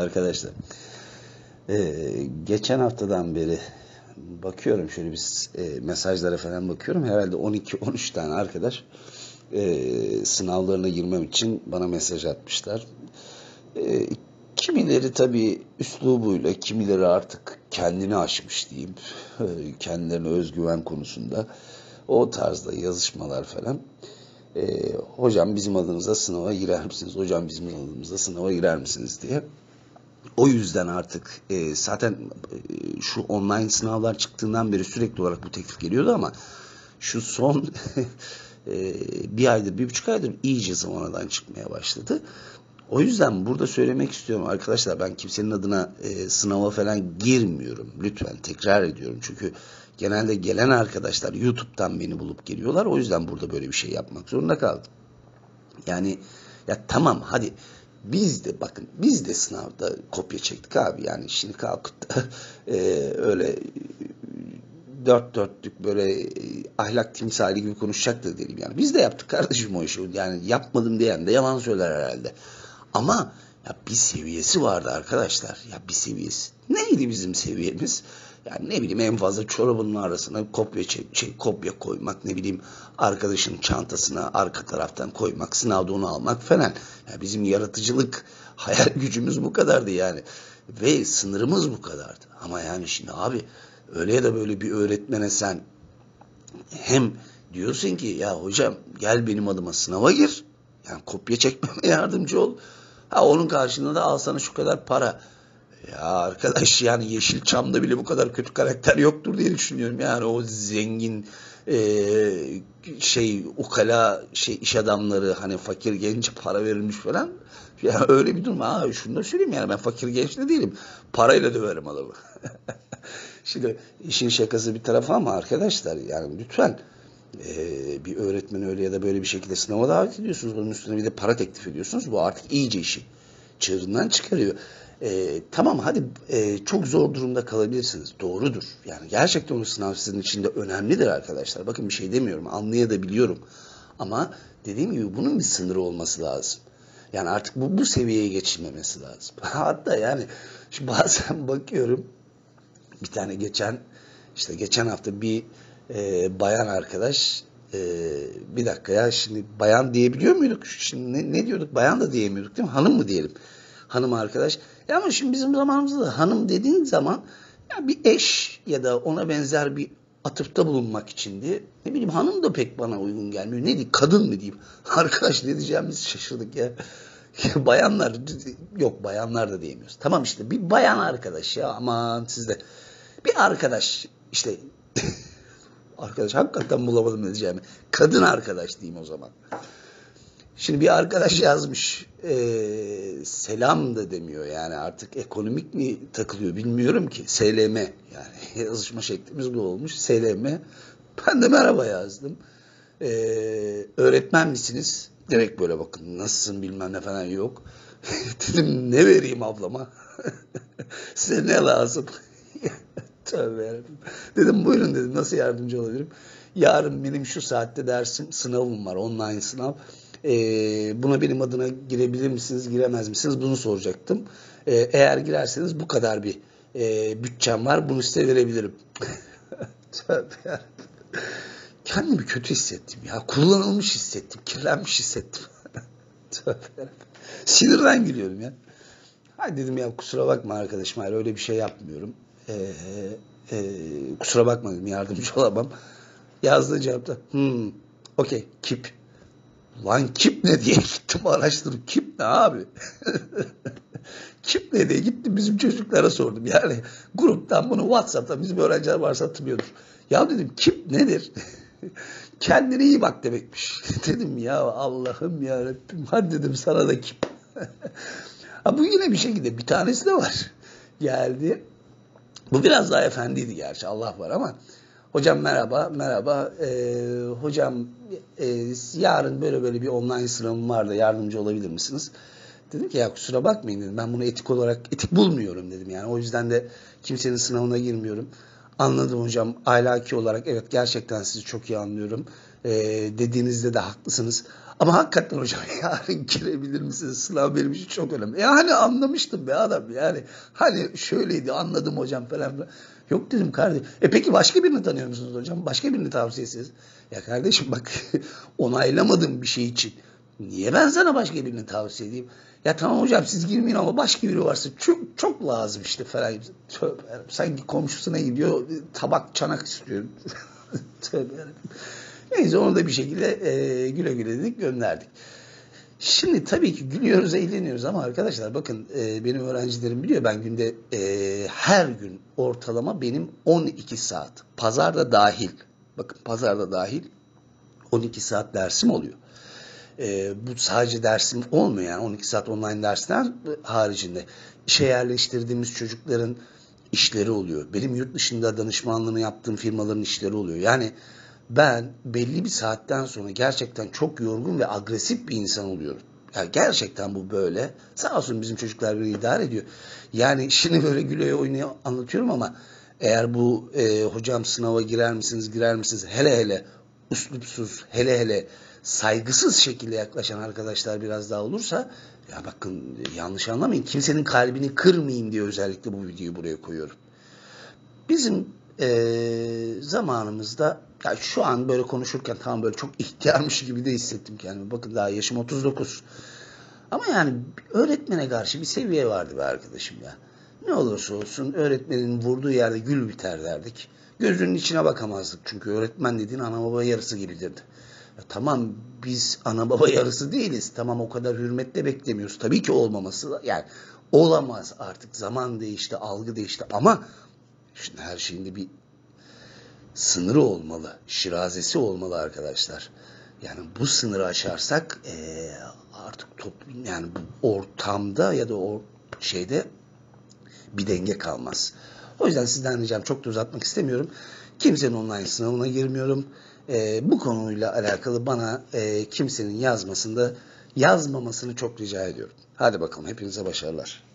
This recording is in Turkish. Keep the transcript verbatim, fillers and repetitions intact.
arkadaşlar. Ee, geçen haftadan beri bakıyorum, şöyle biz e, mesajlara falan bakıyorum. Herhalde on iki on üç tane arkadaş e, sınavlarına girmem için bana mesaj atmışlar. E, kimileri tabii üslubuyla, kimileri artık kendini aşmış diyeyim. E, kendilerine özgüven konusunda o tarzda yazışmalar falan. E, hocam bizim adımıza sınava girer misiniz? Hocam bizim adımıza sınava girer misiniz diye. O yüzden artık e, zaten e, şu online sınavlar çıktığından beri sürekli olarak bu teklif geliyordu ama şu son e, bir aydır, bir buçuk aydır iyice zamanadan çıkmaya başladı. O yüzden burada söylemek istiyorum arkadaşlar, ben kimsenin adına e, sınava falan girmiyorum. Lütfen tekrar ediyorum, çünkü genelde gelen arkadaşlar YouTube'dan beni bulup geliyorlar. O yüzden burada böyle bir şey yapmak zorunda kaldım. Yani ya tamam hadi. Biz de bakın biz de sınavda kopya çektik abi, yani şimdi kalkıp da e, öyle dört dörtlük böyle e, ahlak timsali gibi konuşacak da değilim yani. Biz de yaptık kardeşim o işi, yani yapmadım diyen de yalan söyler herhalde. Ama ya bir seviyesi vardı arkadaşlar, ya bir seviyesi. Neydi bizim seviyemiz? Yani ne bileyim, en fazla çorabının arasına kopya çek, şey, kopya koymak, ne bileyim arkadaşın çantasına arka taraftan koymak, sınavda onu almak falan. Yani bizim yaratıcılık, hayal gücümüz bu kadardı yani. Ve sınırımız bu kadardı. Ama yani şimdi abi öyle ya da böyle bir öğretmene sen hem diyorsun ki ya hocam gel benim adıma sınava gir. Yani kopya çekmeme yardımcı ol. Ha onun karşılığında da al sana şu kadar para. Ya arkadaş yani Yeşilçam'da bile bu kadar kötü karakter yoktur diye düşünüyorum. Yani o zengin e, şey ukala şey iş adamları, hani fakir genç para verilmiş falan. Ya öyle bir durum. Ha şunu da söyleyeyim, yani ben fakir genç de değilim. Parayla döverim adamı. Şimdi işin şakası bir tarafa ama arkadaşlar yani lütfen e, bir öğretmeni öyle ya da böyle bir şekilde sınava davet ediyorsunuz. Onun üstüne bir de para teklif ediyorsunuz. Bu artık iyice işi çığırından çıkarıyor. Ee, tamam hadi e, çok zor durumda kalabilirsiniz, doğrudur yani, gerçekten o sınav sizin için de önemlidir arkadaşlar, bakın bir şey demiyorum, anlayabiliyorum ama dediğim gibi bunun bir sınırı olması lazım yani, artık bu, bu seviyeye geçilmemesi lazım. Hatta yani şu bazen bakıyorum bir tane geçen işte geçen hafta bir e, bayan arkadaş e, bir dakika ya şimdi bayan diyebiliyor muyduk şimdi ne, ne diyorduk, bayan da diyemiyorduk değil mi, hanım mı diyelim, hanım arkadaş. Ya ama şimdi bizim zamanımızda da hanım dediğin zaman ya bir eş ya da ona benzer bir atıfta bulunmak içindi. Ne bileyim hanım da pek bana uygun gelmiyor. Ne diyeyim, kadın mı diyeyim? Arkadaş ne diyeceğimizi şaşırdık ya. ya. Bayanlar yok, bayanlar da diyemiyoruz. Tamam işte bir bayan arkadaş, ya aman sizde. Bir arkadaş işte arkadaş hakikaten bulamadım ne diyeceğimi. Kadın arkadaş diyeyim o zaman. Şimdi bir arkadaş yazmış, e, selam da demiyor yani, artık ekonomik mi takılıyor bilmiyorum ki. S L M yani yazışma şeklimiz bu olmuş, S L M. Ben de merhaba yazdım. E, öğretmen misiniz? Direkt böyle bakın, nasılsın bilmem ne falan yok. Dedim ne vereyim ablama? Size ne lazım? Tövbe yarabbim. Dedim buyurun dedim, nasıl yardımcı olabilirim? Yarın benim şu saatte dersim, sınavım var, online sınav. Ee, buna benim adına girebilir misiniz, giremez misiniz, bunu soracaktım. Ee, eğer girerseniz bu kadar bir e, bütçem var, bunu size verebilirim. Kendimi kötü hissettim ya, kullanılmış hissettim, kirlenmiş hissettim. Sinirden gülüyorum ya. Hay dedim ya kusura bakma arkadaşım, hayır öyle bir şey yapmıyorum. Ee, e, kusura bakma dedim, yardımcı olamam. Yazdığı cevapta hmm, okey, keep. Lan kip ne diye gittim araştırdım. Kip ne abi? Kip ne diye gittim bizim çocuklara sordum. Yani gruptan bunu WhatsApp'tan bizim öğrenciler varsa hatırlıyordur. Ya dedim kip nedir? Kendine iyi bak demekmiş. Dedim ya Allah'ım yarabbim, hadi dedim sana da kip. Ha, bu yine bir şekilde bir tanesi de var. Geldi. Bu biraz daha efendiydi gerçi, Allah var ama. Hocam merhaba, merhaba. Ee, hocam e, yarın böyle böyle bir online sınavım var da yardımcı olabilir misiniz? Dedim ki ya kusura bakmayın dedim. Ben bunu etik olarak etik bulmuyorum dedim yani. O yüzden de kimsenin sınavına girmiyorum. Anladım hocam. Ahlaki olarak evet gerçekten sizi çok iyi anlıyorum. Ee, dediğinizde de haklısınız. Ama hakikaten hocam yarın girebilir misiniz? Sınav benim için çok önemli. E hani anlamıştım be adam yani. Hani şöyleydi anladım hocam falan filan. Yok dedim kardeşim. E peki başka birini tanıyor musunuz hocam? Başka birini tavsiyesiz. Ya kardeşim bak onaylamadığım bir şey için. Niye ben sana başka birini tavsiye edeyim? Ya tamam hocam siz girmeyin ama başka biri varsa çok, çok lazım işte falan. Tövbe sanki komşusuna gidiyor tabak çanak istiyor. Tövbe neyse onu da bir şekilde e, güle güle dedik gönderdik. Şimdi tabii ki gülüyoruz, eğleniyoruz ama arkadaşlar bakın e, benim öğrencilerim biliyor ben günde e, her gün ortalama benim on iki saat. Pazar da dahil. Bakın pazar da dahil on iki saat dersim oluyor. E, bu sadece dersim olmuyor yani on iki saat online dersler haricinde. İşe yerleştirdiğimiz çocukların işleri oluyor. Benim yurt dışında danışmanlığını yaptığım firmaların işleri oluyor. Yani ben belli bir saatten sonra gerçekten çok yorgun ve agresif bir insan oluyorum. Ya gerçekten bu böyle. Sağ olsun bizim çocuklar beni idare ediyor. Yani şimdi böyle güleye oynaya anlatıyorum ama eğer bu e, hocam sınava girer misiniz, girer misiniz? Hele hele üslupsuz, hele hele saygısız şekilde yaklaşan arkadaşlar biraz daha olursa ya bakın yanlış anlamayın. Kimsenin kalbini kırmayayım diye özellikle bu videoyu buraya koyuyorum. Bizim e, zamanımızda ya şu an böyle konuşurken tamam böyle çok ihtiyarmış gibi de hissettim kendimi. Bakın daha yaşım otuz dokuz. Ama yani öğretmene karşı bir seviye vardı be arkadaşım ya. Ne olursa olsun öğretmenin vurduğu yerde gül biter derdik. Gözünün içine bakamazdık. Çünkü öğretmen dediğin ana baba yarısı gibidirdi. Ya tamam biz ana baba yarısı değiliz. Tamam o kadar hürmetle beklemiyoruz. Tabii ki olmaması yani olamaz artık. Zaman değişti, algı değişti ama şimdi her şeyin de bir sınırı olmalı, şirazesi olmalı arkadaşlar. Yani bu sınırı aşarsak ee, artık toplum yani bu ortamda ya da o şeyde bir denge kalmaz. O yüzden sizden ricam çok da uzatmak istemiyorum. Kimsenin online sınavına girmiyorum. E, bu konuyla alakalı bana e, kimsenin yazmasında yazmamasını çok rica ediyorum. Hadi bakalım hepinize başarılar.